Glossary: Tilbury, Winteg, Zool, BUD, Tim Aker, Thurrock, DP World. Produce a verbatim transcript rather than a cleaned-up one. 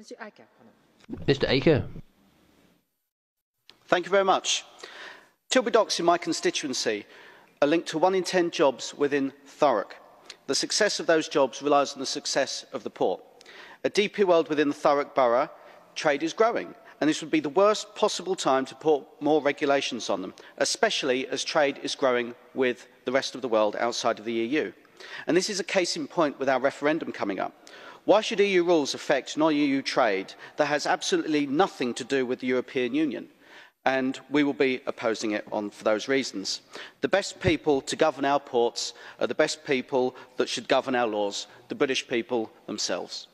Mister Aker. Mister Aker. Thank you very much. Tilbury Docks in my constituency are linked to one in ten jobs within Thurrock. The success of those jobs relies on the success of the port. At D P World within the Thurrock Borough, trade is growing, and this would be the worst possible time to put more regulations on them, especially as trade is growing with the rest of the world outside of the E U. And this is a case in point with our referendum coming up. Why should E U rules affect non-E U trade that has absolutely nothing to do with the European Union? And we will be opposing it on for those reasons. The best people to govern our ports are the best people that should govern our laws, the British people themselves.